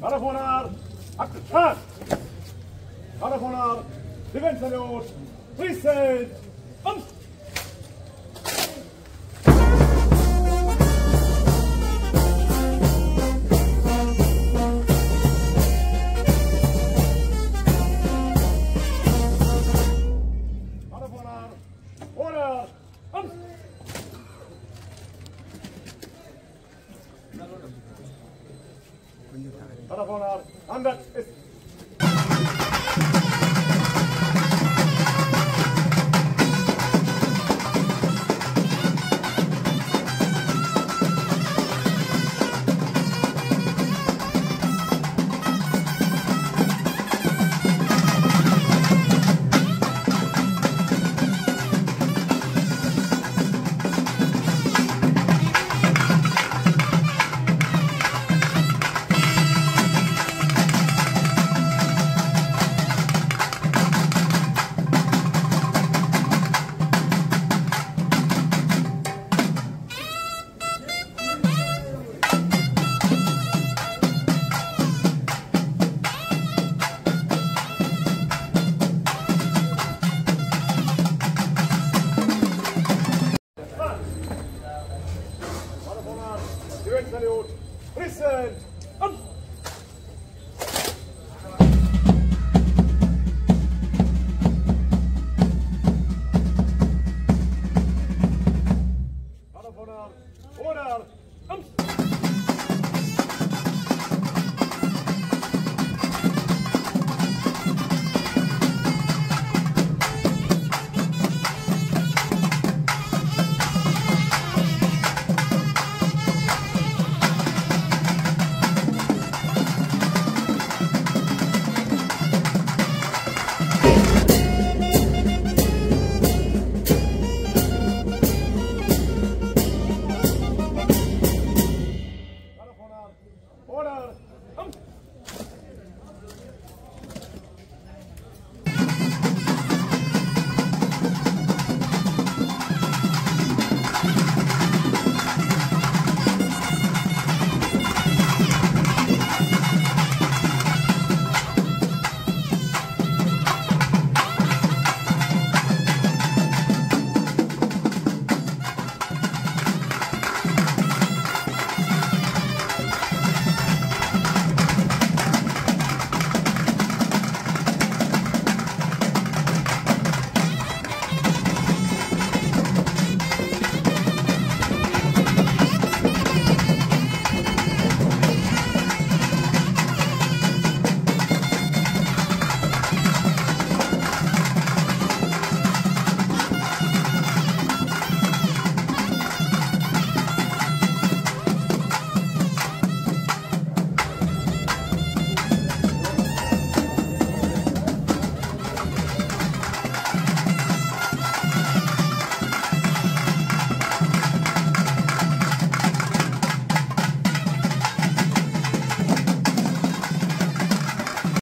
Arafonar, defense alert, reset, and that is present.